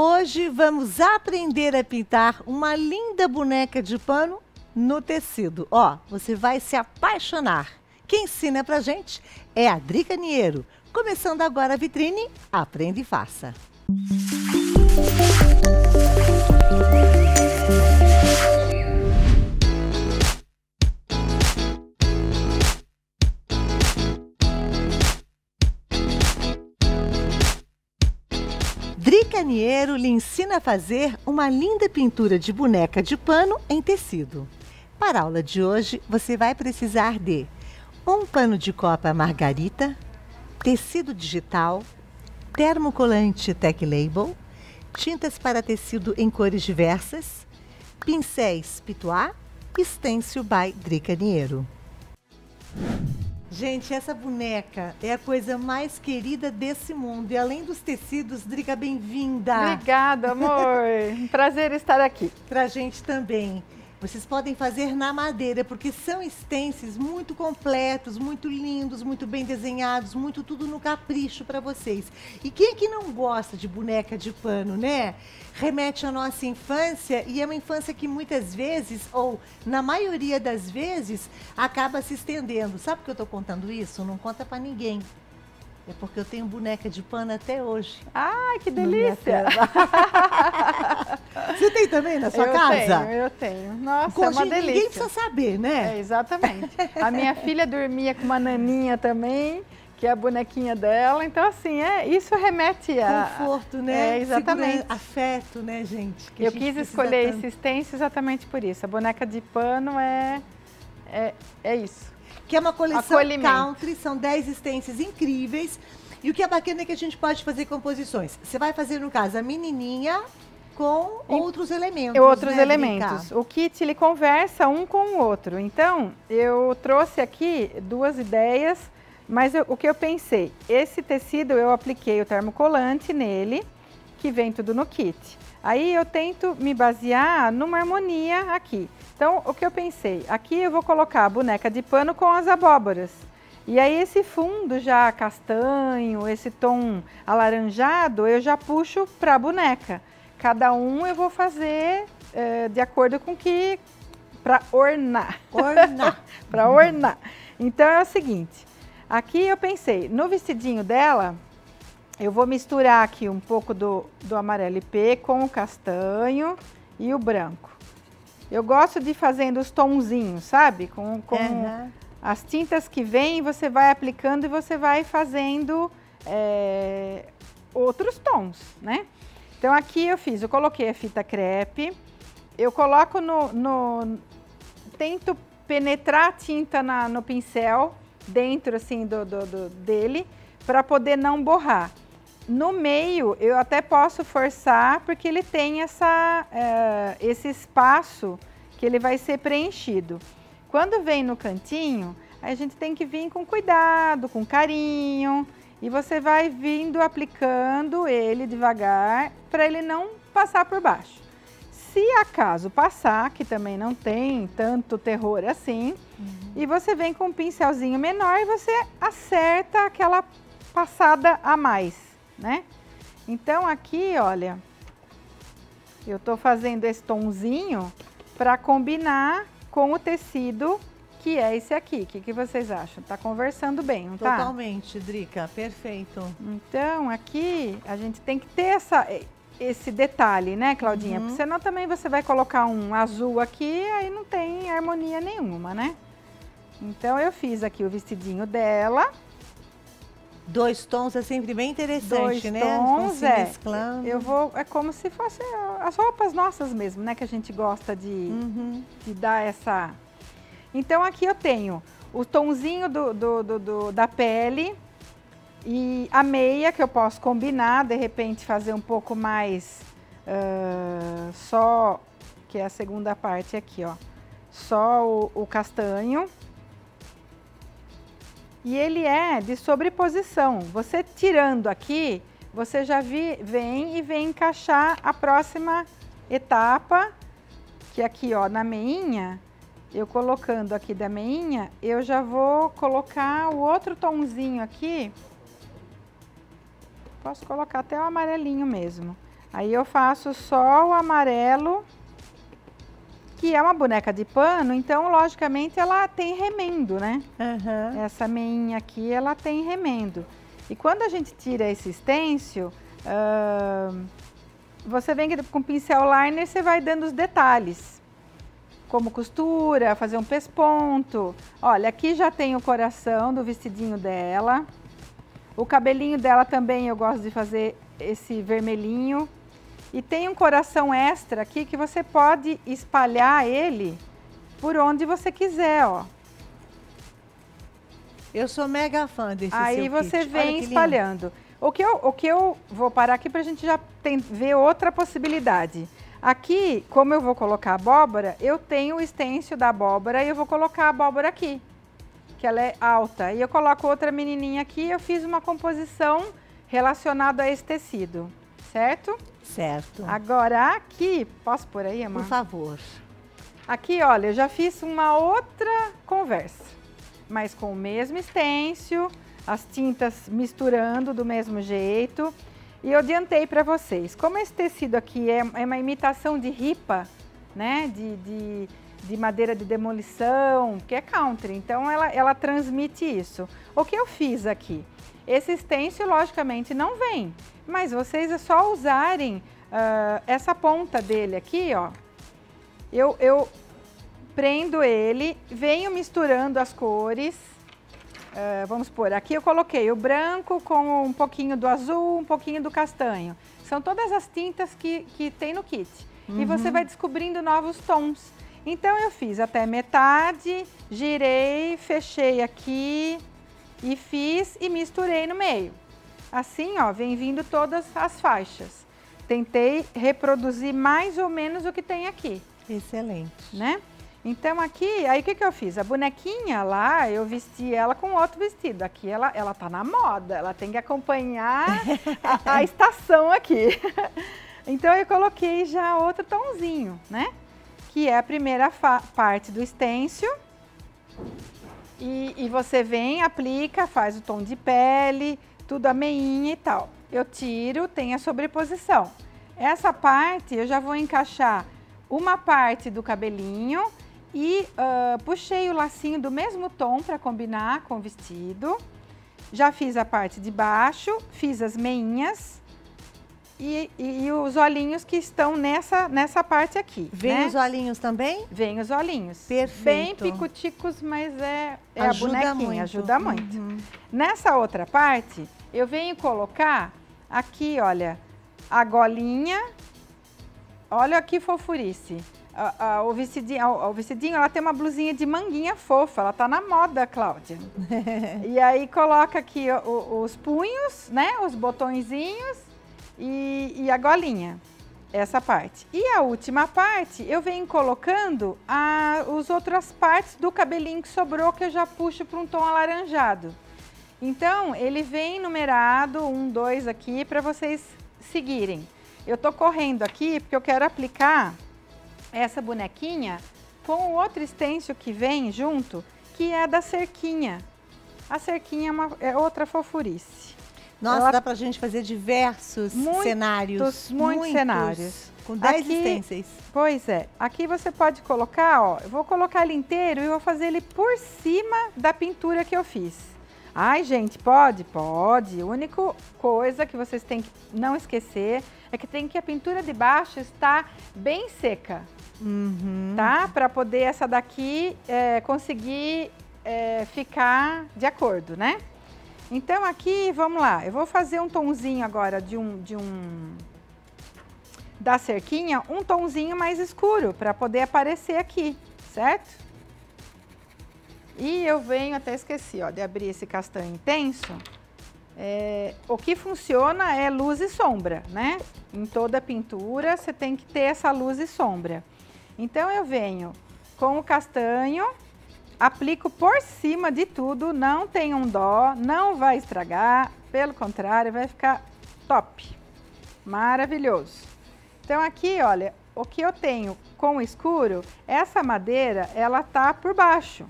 Hoje vamos aprender a pintar uma linda boneca de pano no tecido. Ó, você vai se apaixonar. Quem ensina pra gente é a Drika Niero. Começando agora a vitrine, aprenda e faça. Drika Niero lhe ensina a fazer uma linda pintura de boneca de pano em tecido. Para a aula de hoje, você vai precisar de um pano de copa Margarida, tecido digital, termocolante Tech Label, tintas para tecido em cores diversas, pincéis Pitois e stencil by Drika Niero. Gente, essa boneca é a coisa mais querida desse mundo. E além dos tecidos, Drika, bem-vinda. Obrigada, amor. Prazer estar aqui. Pra gente também. Vocês podem fazer na madeira, porque são stencils muito completos, muito lindos, muito bem desenhados, muito tudo no capricho para vocês. E quem é que não gosta de boneca de pano, né? Remete à nossa infância, e é uma infância que muitas vezes, ou na maioria das vezes, acaba se estendendo. Sabe por que eu tô contando isso? Não conta para ninguém. É porque eu tenho boneca de pano até hoje. Ah, que delícia! Você tem também na sua casa? Eu tenho. Nossa, é uma delícia. Ninguém precisa saber, né? É, exatamente. A minha filha dormia com uma naninha também, que é a bonequinha dela. Então, assim, isso remete a... conforto, né? É, exatamente. Segura, afeto, né, gente? Que eu gente quis escolher esse stencil exatamente por isso. A boneca de pano é isso. Que é uma coleção country, são 10 stencils incríveis. E o que é bacana é que a gente pode fazer composições. Você vai fazer, no caso, a menininha com outros elementos. Outros elementos. O kit, ele conversa um com o outro. Então, eu trouxe aqui duas ideias, mas o que eu pensei? Esse tecido, eu apliquei o termocolante nele, que vem tudo no kit. Aí, eu tento me basear numa harmonia aqui. Então, o que eu pensei? Aqui eu vou colocar a boneca de pano com as abóboras. E aí, esse fundo já castanho, esse tom alaranjado, eu já puxo para a boneca. Cada um eu vou fazer de acordo com que... para ornar. Ornar. Para ornar. Então, é o seguinte. Aqui eu pensei, no vestidinho dela, eu vou misturar aqui um pouco do amarelo IP com o castanho e o branco. Eu gosto de fazendo os tonzinhos, sabe? Com as tintas que vêm, você vai aplicando e você vai fazendo outros tons, né? Então, aqui eu coloquei a fita crepe, eu coloco tento penetrar a tinta no pincel, dentro assim dele, para poder não borrar. No meio, eu até posso forçar, porque ele tem esse espaço que ele vai ser preenchido. Quando vem no cantinho, a gente tem que vir com cuidado, com carinho, e você vai vindo aplicando ele devagar, para ele não passar por baixo. Se acaso passar, que também não tem tanto terror assim, e você vem com um pincelzinho menor e você acerta aquela passada a mais, né? Então aqui, olha, eu tô fazendo esse tonzinho para combinar com o tecido, que é esse aqui. O que vocês acham? Tá conversando bem, não tá? Totalmente, Drika, perfeito. Então aqui a gente tem que ter esse detalhe, né, Claudinha? Porque senão também você vai colocar um azul aqui, aí não tem harmonia nenhuma, né? Então eu fiz aqui o vestidinho dela. Dois tons é sempre bem interessante, né? Dois tons, eu vou... É como se fosse as roupas nossas mesmo, né? Que a gente gosta de dar essa... Então, aqui eu tenho o tonzinho da pele e a meia, que eu posso combinar, de repente, fazer um pouco mais só... Que é a segunda parte aqui, ó. Só o castanho. E ele é de sobreposição. Você tirando aqui, você já vem encaixar a próxima etapa, que aqui, ó, na meinha, eu colocando aqui da meinha, eu já vou colocar o outro tonzinho aqui. Posso colocar até o amarelinho mesmo. Aí eu faço só o amarelo, que é uma boneca de pano, então logicamente ela tem remendo, né? Uhum. Essa meinha aqui, ela tem remendo. E quando a gente tira esse stencil, você vem com o pincel liner, você vai dando os detalhes. Como costura, fazer um pesponto. Olha, aqui já tem o coração do vestidinho dela. O cabelinho dela também eu gosto de fazer esse vermelhinho. E tem um coração extra aqui que você pode espalhar ele por onde você quiser, ó. Eu sou mega fã desse seu kit. Aí você vem espalhando. O que eu vou parar aqui pra gente já ver outra possibilidade. Aqui, como eu vou colocar abóbora, eu tenho o stencil da abóbora e eu vou colocar a abóbora aqui, que ela é alta. E eu coloco outra menininha aqui, eu fiz uma composição relacionada a esse tecido, certo? Certo. Agora aqui, posso pôr aí, Amanda? Por favor. Aqui, olha, eu já fiz uma outra conversa, mas com o mesmo stencil, as tintas misturando do mesmo jeito. E eu adiantei para vocês, como esse tecido aqui é uma imitação de ripa, né, de madeira de demolição, que é country, então ela transmite isso. O que eu fiz aqui? Esse stencil, logicamente, não vem, mas vocês é só usarem essa ponta dele aqui, ó. Eu prendo ele, venho misturando as cores. Vamos pôr, aqui eu coloquei o branco com um pouquinho do azul, um pouquinho do castanho. São todas as tintas que tem no kit. Uhum. E você vai descobrindo novos tons. Então eu fiz até metade, girei, fechei aqui e fiz e misturei no meio. Assim, ó, vem vindo todas as faixas. Tentei reproduzir mais ou menos o que tem aqui. Excelente. Né? Então aqui, aí o que eu fiz? A bonequinha lá, eu vesti ela com outro vestido. Aqui ela tá na moda, ela tem que acompanhar a estação aqui. Então eu coloquei já outro tonzinho, né? Que é a primeira parte do stencil. E você vem, aplica, faz o tom de pele, tudo a meinha e tal. Eu tiro, tem a sobreposição. Essa parte eu já vou encaixar uma parte do cabelinho. E puxei o lacinho do mesmo tom para combinar com o vestido. Já fiz a parte de baixo, fiz as meinhas e os olhinhos que estão nessa parte aqui. Vem, né? Os olhinhos também? Vem os olhinhos. Perfeito. Bem picuticos, mas é a bonequinha, muito. Ajuda muito. Uhum. Nessa outra parte, eu venho colocar aqui, olha, a golinha. Olha que fofurice. O vestidinho, ela tem uma blusinha de manguinha fofa, ela tá na moda, Cláudia. E aí coloca aqui os punhos, né, os botõezinhos e a golinha, essa parte. E a última parte, eu venho colocando as outras partes do cabelinho que sobrou, que eu já puxo para um tom alaranjado. Então, ele vem numerado, 1, 2 aqui, para vocês seguirem. Eu tô correndo aqui porque eu quero aplicar essa bonequinha com o outro stencil que vem junto, que é da cerquinha. A cerquinha é outra fofurice. Nossa, dá pra gente fazer diversos cenários. Muitos cenários. Com 10 stencils. Pois é. Aqui você pode colocar, ó, eu vou colocar ele inteiro e vou fazer ele por cima da pintura que eu fiz. Ai, gente, pode? Pode. A única coisa que vocês têm que não esquecer é que tem que a pintura de baixo está bem seca. Uhum. Tá? Para poder essa daqui conseguir ficar de acordo, né? Então aqui, vamos lá. Eu vou fazer um tonzinho agora da cerquinha, um tonzinho mais escuro para poder aparecer aqui, certo? E eu venho, até esqueci, ó, de abrir esse castanho intenso. O que funciona é luz e sombra, né? Em toda pintura você tem que ter essa luz e sombra. Então eu venho com o castanho, aplico por cima de tudo, não tem um dó, não vai estragar, pelo contrário, vai ficar top, maravilhoso. Então aqui, olha, o que eu tenho com o escuro, essa madeira, ela tá por baixo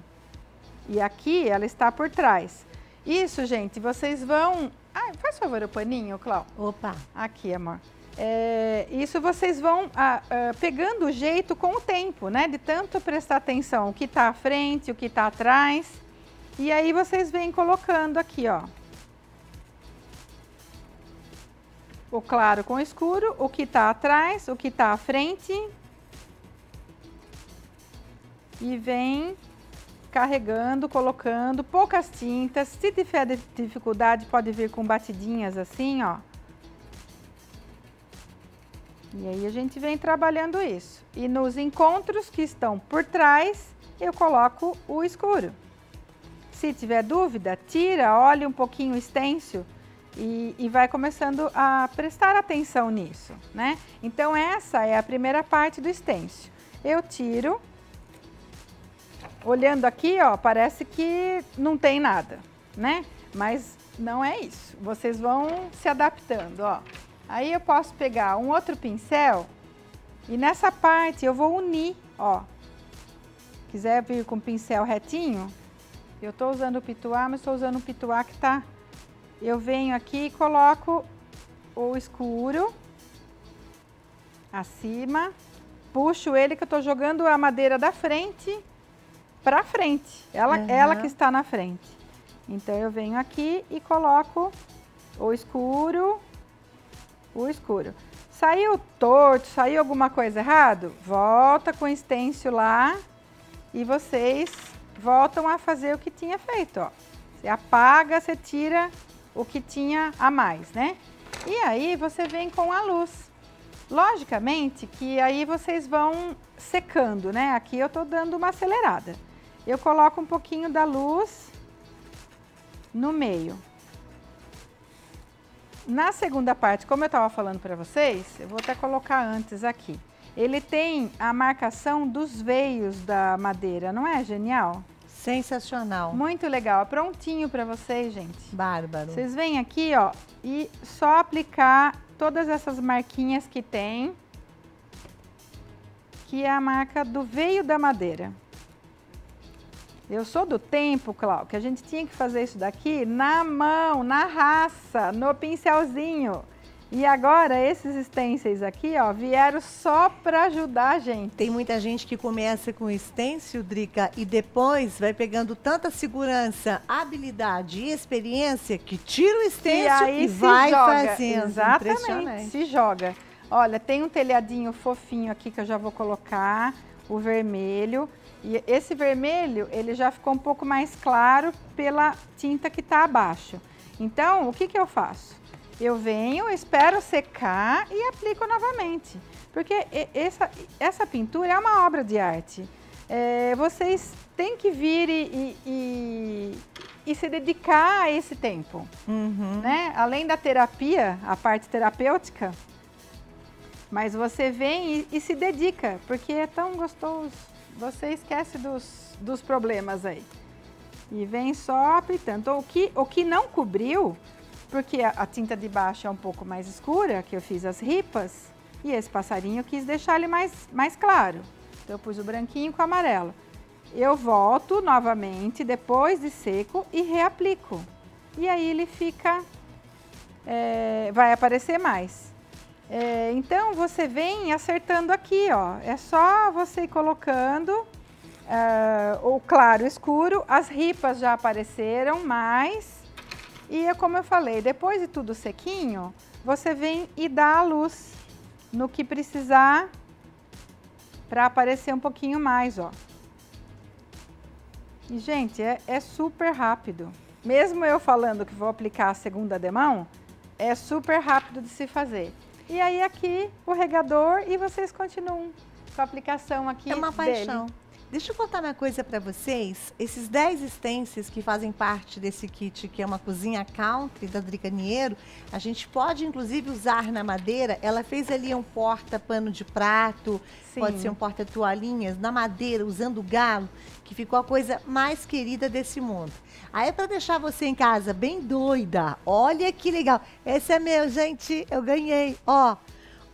e aqui ela está por trás. Isso, gente, vocês vão... Ah, faz favor o paninho, Clau. Opa! Aqui, amor. Isso vocês vão pegando o jeito com o tempo, né? De tanto prestar atenção o que está à frente, o que está atrás. E aí vocês vêm colocando aqui, ó. O claro com o escuro, o que está atrás, o que está à frente. E vem carregando, colocando poucas tintas. Se tiver dificuldade, pode vir com batidinhas assim, ó. E aí a gente vem trabalhando isso. E nos encontros que estão por trás, eu coloco o escuro. Se tiver dúvida, tira, olha um pouquinho o stencil e vai começando a prestar atenção nisso, né? Então essa é a primeira parte do stencil. Eu tiro, olhando aqui, ó, parece que não tem nada, né? Mas não é isso, vocês vão se adaptando, ó. Aí eu posso pegar um outro pincel e nessa parte eu vou unir, ó. Quiser vir com o pincel retinho, eu tô usando o Pitois, mas tô usando o Pitois que tá... Eu venho aqui e coloco o escuro acima, puxo ele que eu tô jogando a madeira da frente pra frente. Ela que está na frente. Então eu venho aqui e coloco o escuro... Saiu torto, saiu alguma coisa errado? Volta com o stencil lá e vocês voltam a fazer o que tinha feito, ó. Você apaga, você tira o que tinha a mais, né? E aí você vem com a luz. Logicamente que aí vocês vão secando, né? Aqui eu tô dando uma acelerada. Eu coloco um pouquinho da luz no meio. Na segunda parte, como eu estava falando para vocês, eu vou até colocar antes aqui. Ele tem a marcação dos veios da madeira, não é genial? Sensacional. Muito legal, prontinho para vocês, gente. Bárbaro. Vocês vêm aqui, ó, e só aplicar todas essas marquinhas que tem, que é a marca do veio da madeira. Eu sou do tempo, Cláudio, que a gente tinha que fazer isso daqui na mão, na raça, no pincelzinho. E agora esses stencils aqui, ó, vieram só para ajudar a gente. Tem muita gente que começa com stencil, Drika, e depois vai pegando tanta segurança, habilidade e experiência que tira o stencil e vai fazendo. Exatamente, se joga. Olha, tem um telhadinho fofinho aqui que eu já vou colocar, o vermelho. E esse vermelho, ele já ficou um pouco mais claro pela tinta que tá abaixo. Então, o que que eu faço? Eu venho, espero secar e aplico novamente. Porque essa pintura é uma obra de arte. Vocês têm que vir e se dedicar a esse tempo. Uhum. Né? Além da terapia, a parte terapêutica, mas você vem e se dedica, porque é tão gostoso. Você esquece dos problemas aí. E vem só apitando. O que não cobriu, porque a tinta de baixo é um pouco mais escura, que eu fiz as ripas, e esse passarinho eu quis deixar ele mais claro. Então eu pus o branquinho com o amarelo. Eu volto novamente, depois de seco, e reaplico. E aí ele fica... vai aparecer mais. Então, você vem acertando aqui, ó. É só você ir colocando o claro, o escuro. As ripas já apareceram mais. E é como eu falei, depois de tudo sequinho, você vem e dá a luz no que precisar para aparecer um pouquinho mais, ó. E, gente, é super rápido. Mesmo eu falando que vou aplicar a segunda demão, é super rápido de se fazer. E aí aqui o regador e vocês continuam com a aplicação aqui. É uma paixão. Dele. Deixa eu contar uma coisa para vocês. Esses 10 stencils que fazem parte desse kit, que é uma cozinha country da Drika Niero, a gente pode inclusive usar na madeira. Ela fez ali um porta-pano de prato, sim, pode ser um porta-toalhinhas, na madeira, usando o galo, que ficou a coisa mais querida desse mundo. Aí é pra deixar você em casa bem doida. Olha que legal. Esse é meu, gente. Eu ganhei. Ó,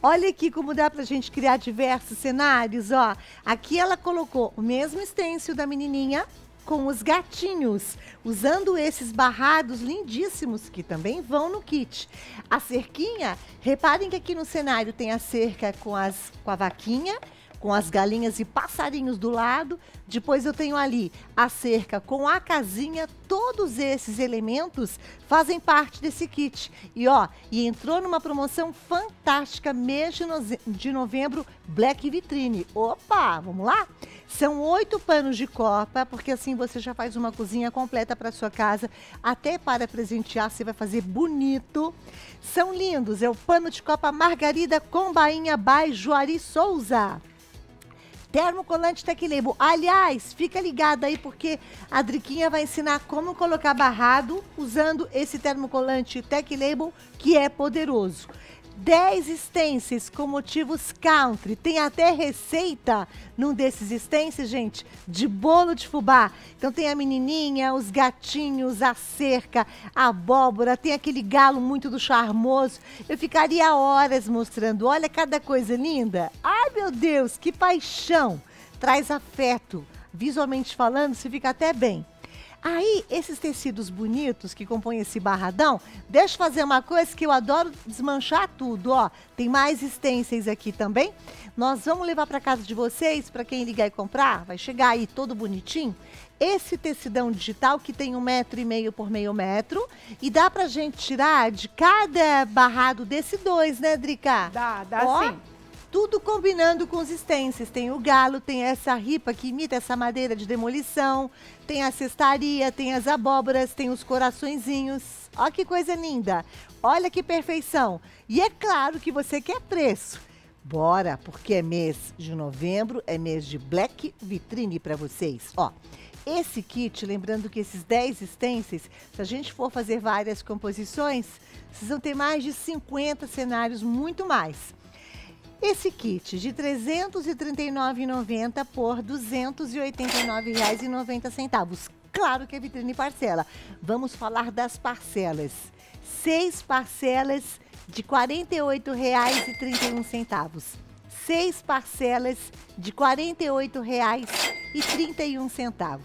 olha aqui como dá pra gente criar diversos cenários, ó. Aqui ela colocou o mesmo stencil da menininha, com os gatinhos, usando esses barrados lindíssimos que também vão no kit. A cerquinha, reparem que aqui no cenário tem a cerca com a vaquinha, com as galinhas e passarinhos do lado. Depois eu tenho ali a cerca com a casinha. Todos esses elementos fazem parte desse kit. E ó, e entrou numa promoção fantástica, mês de novembro, Black Vitrine. Opa, vamos lá? São 8 panos de copa, porque assim você já faz uma cozinha completa para sua casa. Até para presentear, você vai fazer bonito. São lindos, é o pano de copa Margarida com bainha by Juari Souza. Termocolante Tech Label. Aliás, fica ligado aí porque a Driquinha vai ensinar como colocar barrado usando esse termocolante Tech Label, que é poderoso. 10 stencils com motivos country. Tem até receita num desses stencils, gente, de bolo de fubá. Então tem a menininha, os gatinhos, a cerca, a abóbora, tem aquele galo muito do charmoso. Eu ficaria horas mostrando. Olha cada coisa linda. Ai, meu Deus, que paixão. Traz afeto. Visualmente falando, se fica até bem. Aí, esses tecidos bonitos que compõem esse barradão, deixa eu fazer uma coisa que eu adoro desmanchar tudo, ó. Tem mais stencils aqui também. Nós vamos levar para casa de vocês, para quem ligar e comprar, vai chegar aí todo bonitinho. Esse tecidão digital que tem 1,5 m por meio metro e dá pra gente tirar de cada barrado desse 2, né, Drica? Dá ó, sim. Tudo combinando com os stencils. Tem o galo, tem essa ripa que imita essa madeira de demolição, tem a cestaria, tem as abóboras, tem os coraçõezinhos. Olha que coisa linda. Olha que perfeição. E é claro que você quer preço. Bora, porque é mês de novembro, é mês de Black Vitrine para vocês. Ó, esse kit, lembrando que esses 10 stencils, se a gente for fazer várias composições, vocês vão ter mais de 50 cenários, muito mais. Esse kit de R$ 339,90 por R$ 289,90. Claro que é vitrine parcela. Vamos falar das parcelas. 6 parcelas de R$ 48,31. 6 parcelas de R$ 48,31.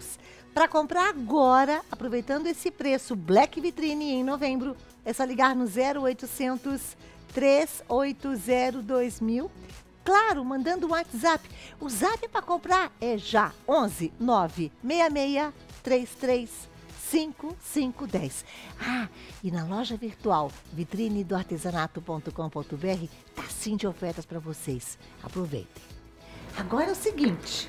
Para comprar agora, aproveitando esse preço Black Vitrine em novembro, é só ligar no 0800 380 2000. Claro, mandando um WhatsApp. O zap para comprar é já 11 966 33 5510. Ah, e na loja virtual vitrinedoartesanato.com.br tá sim de ofertas para vocês. Aproveitem. Agora é o seguinte,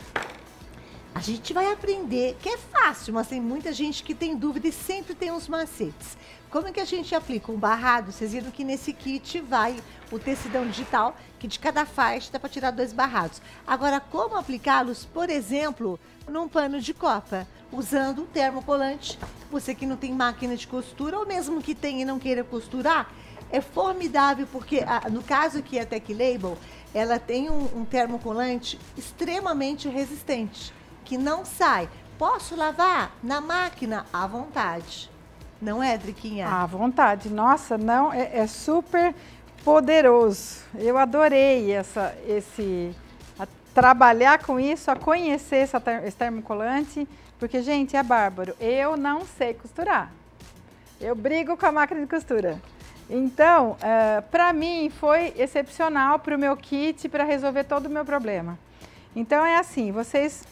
a gente vai aprender, que é fácil, mas tem muita gente que tem dúvida e sempre tem uns macetes. Como é que a gente aplica um barrado? Vocês viram que nesse kit vai o tecidão digital, que de cada faixa dá para tirar 2 barrados. Agora, como aplicá-los, por exemplo, num pano de copa, usando um termocolante? Você que não tem máquina de costura, ou mesmo que tenha e não queira costurar, é formidável, porque no caso aqui a Tech Label, ela tem um termocolante extremamente resistente, que não sai. Posso lavar na máquina? À vontade. Não é, Driquinha? À vontade. Nossa, não, é super poderoso. Eu adorei trabalhar com isso, a conhecer esse termocolante, porque, gente, é bárbaro. Eu não sei costurar. Eu brigo com a máquina de costura. Então, para mim, foi excepcional para o meu kit, para resolver todo o meu problema. Então, é assim, vocês...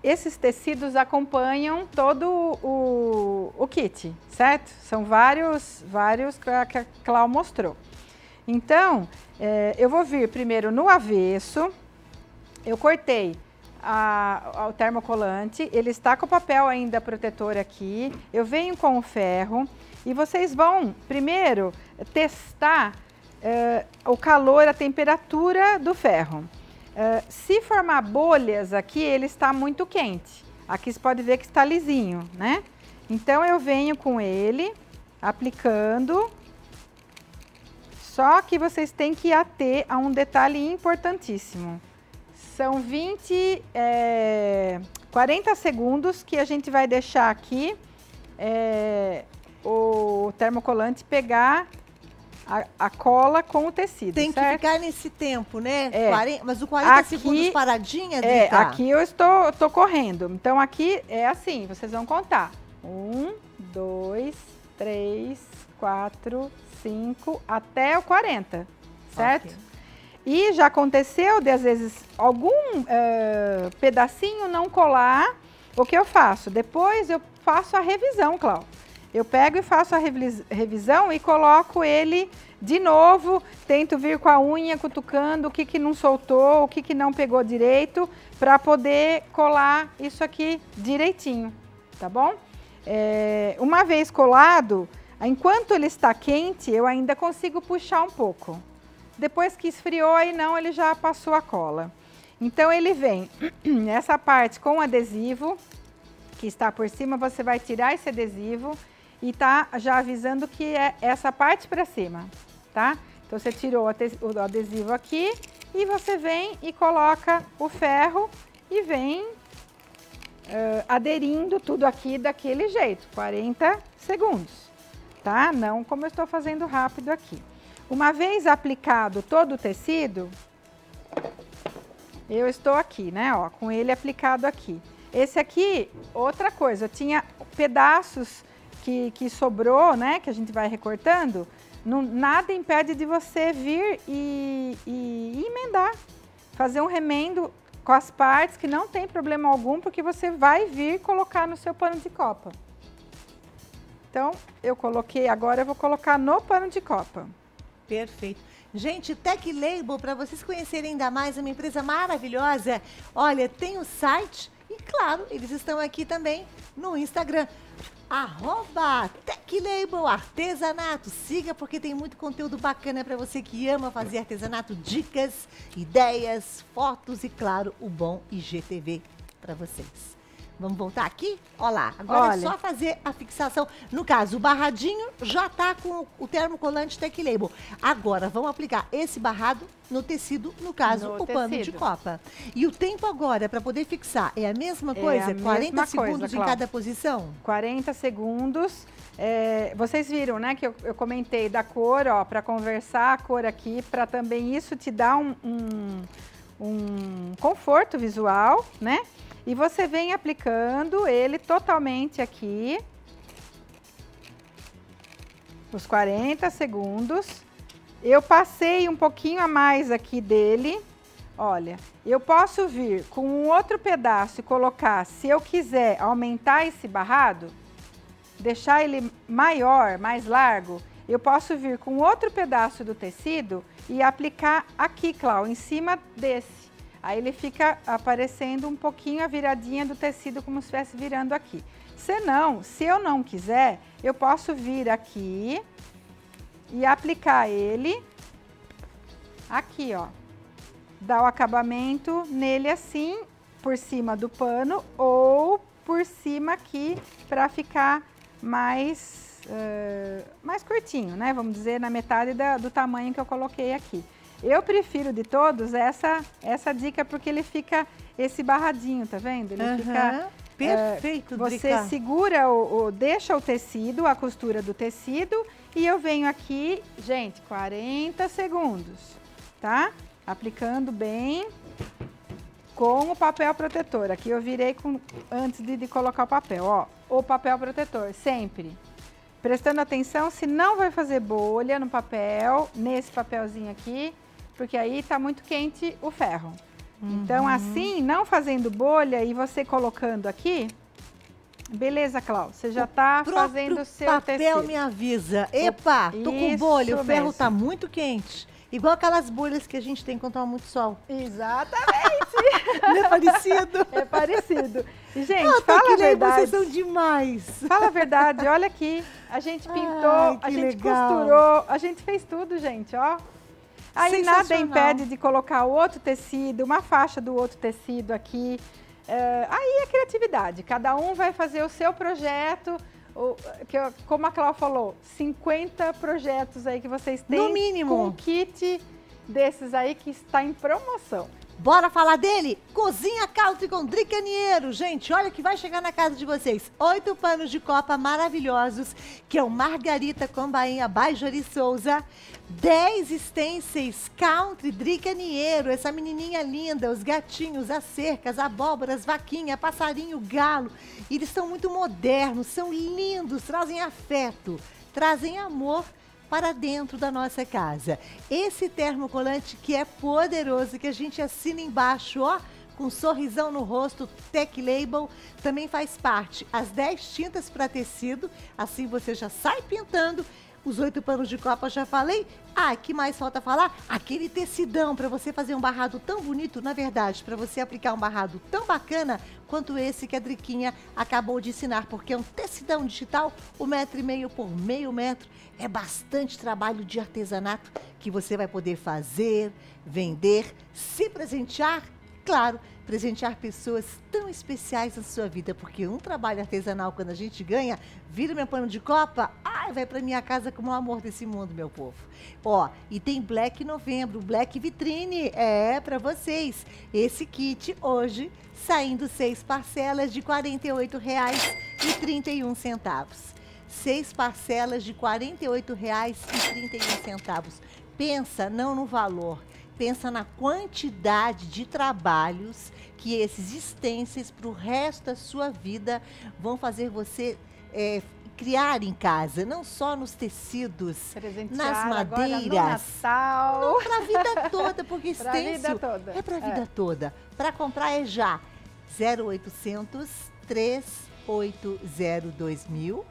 Esses tecidos acompanham todo o kit, certo? São vários que a Clau mostrou. Então, eu vou vir primeiro no avesso. Eu cortei o termocolante, ele está com o papel ainda protetor aqui. Eu venho com o ferro e vocês vão primeiro testar o calor, a temperatura do ferro. Se formar bolhas aqui, ele está muito quente. Aqui você pode ver que está lisinho, né? Então, eu venho com ele, aplicando. Só que vocês têm que ater a um detalhe importantíssimo. São 40 segundos que a gente vai deixar aqui o termocolante pegar a cola com o tecido, tem certo? Que ficar nesse tempo, né? É. 40, mas o 40 aqui, segundos paradinha, Drika? É, aqui eu estou correndo. Então, aqui é assim, vocês vão contar. 1, 2, 3, 4, 5, até o 40, certo? Okay. E já aconteceu de, às vezes, algum pedacinho não colar. O que eu faço? Depois eu faço a revisão, Cláudio. Eu pego e faço a revisão e coloco ele de novo, tento vir com a unha cutucando o que que não soltou, o que que não pegou direito, para poder colar isso aqui direitinho, tá bom? É, uma vez colado, enquanto ele está quente, eu ainda consigo puxar um pouco. Depois que esfriou, aí não, ele já passou a cola. Então ele vem essa parte com adesivo, que está por cima, você vai tirar esse adesivo e tá já avisando que é essa parte para cima, tá? Então você tirou o adesivo aqui e você vem e coloca o ferro e vem aderindo tudo aqui daquele jeito, 40 segundos, tá? Não como eu estou fazendo rápido aqui. Uma vez aplicado todo o tecido, eu estou aqui, né, ó, com ele aplicado aqui. Esse aqui, outra coisa, eu tinha pedaços que sobrou, né, que a gente vai recortando, não, nada impede de você vir e emendar, fazer um remendo com as partes que não tem problema algum, porque você vai vir colocar no seu pano de copa. Então, eu coloquei, agora eu vou colocar no pano de copa. Perfeito. Gente, Tech Label, para vocês conhecerem ainda mais, é uma empresa maravilhosa. Olha, tem o site... E claro, eles estão aqui também no Instagram, @TechLabelArtesanato. Siga porque tem muito conteúdo bacana para você que ama fazer artesanato, dicas, ideias, fotos e claro, o bom IGTV para vocês. Vamos voltar aqui? Olha lá, agora é só fazer a fixação. No caso, o barradinho já está com o termocolante Tech Label. Agora, vamos aplicar esse barrado no tecido, no caso, o pano de copa. E o tempo agora para poder fixar é a mesma coisa? 40 segundos em cada posição? 40 segundos. É, vocês viram, né, que eu comentei da cor, ó, para conversar a cor aqui, para também isso te dar um conforto visual, né? E você vem aplicando ele totalmente aqui, os 40 segundos. Eu passei um pouquinho a mais aqui dele. Olha, eu posso vir com um outro pedaço e colocar, se eu quiser aumentar esse barrado, deixar ele maior, mais largo, eu posso vir com outro pedaço do tecido e aplicar aqui, Cláudio, em cima desse. Aí ele fica aparecendo um pouquinho a viradinha do tecido, como se estivesse virando aqui. Senão, se eu não quiser, eu posso vir aqui e aplicar ele aqui, ó. Dar o acabamento nele assim, por cima do pano ou por cima aqui, pra ficar mais, mais curtinho, né? Vamos dizer, na metade do tamanho que eu coloquei aqui. Eu prefiro de todos essa dica, porque ele fica esse barradinho, tá vendo? Ele fica... Perfeito, você Drika. Segura, deixa o tecido, a costura do tecido, e eu venho aqui, gente, 40 segundos, tá? Aplicando bem com o papel protetor. Aqui eu virei antes de colocar o papel, ó. O papel protetor, sempre. Prestando atenção se não vai fazer bolha no papel, nesse papelzinho aqui, porque aí tá muito quente o ferro. Então, assim, não fazendo bolha e você colocando aqui... Beleza, Cláudio, você já tá fazendo o seu tecido. O papel me avisa. Epa, tô com bolha, o ferro tá muito quente. Igual aquelas bolhas que a gente tem quando toma muito sol. Exatamente! Não é parecido? É parecido. Gente, fala a verdade. Vocês são demais. Fala a verdade, olha aqui. A gente pintou, a gente costurou, a gente fez tudo, gente, ó. Aí nada impede de colocar outro tecido, uma faixa do outro tecido aqui. Aí é criatividade, cada um vai fazer o seu projeto, como a Cláudia falou, 50 projetos aí que vocês têm, no mínimo, com um kit desses aí que está em promoção. Bora falar dele? Cozinha Country com Drika Niero. Gente, olha que vai chegar na casa de vocês. 8 panos de copa maravilhosos, que é o Margarida com bainha by Juari Souza. 10 stencils Country Drika Niero. Essa menininha linda, os gatinhos, as cercas, abóboras, vaquinha, passarinho, galo. Eles são muito modernos, são lindos, trazem afeto, trazem amor para dentro da nossa casa. Esse termocolante que é poderoso, que a gente assina embaixo, ó, com um sorrisão no rosto, Tech Label, também faz parte. As 10 tintas para tecido, assim você já sai pintando. Os 8 panos de copa, já falei. Ah, que mais falta falar? Aquele tecidão para você fazer um barrado tão bonito, na verdade, para você aplicar um barrado tão bacana quanto esse que a Driquinha acabou de ensinar, porque é um tecidão digital, 1,5 m por meio metro. É bastante trabalho de artesanato que você vai poder fazer, vender, se presentear, claro, presentear pessoas tão especiais na sua vida, porque um trabalho artesanal, quando a gente ganha, vira meu pano de copa, ai, vai pra minha casa como o amor desse mundo, meu povo. Ó, e tem Black Novembro, Black Vitrine, é pra vocês. Esse kit hoje, saindo 6 parcelas de R$ 48,31. 6 parcelas de R$ 48,31. Pensa não no valor, pensa na quantidade de trabalhos que esses stencils para o resto da sua vida vão fazer você criar em casa, não só nos tecidos, nas madeiras, para a vida toda, porque stencil é para a vida toda. Para comprar é já 0800 380 2000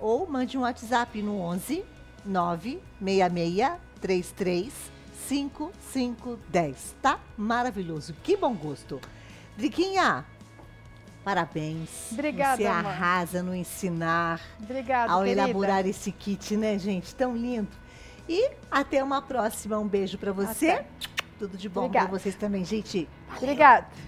ou mande um WhatsApp no 11 966 33 5510, tá? Maravilhoso, que bom gosto. Driquinha, parabéns. Obrigada, você arrasa no ensinar. Obrigada, ao querida. Elaborar esse kit, né, gente? Tão lindo. E até uma próxima. Um beijo pra você. Até. Tudo de bom pra vocês também, gente. Valeu. Obrigada.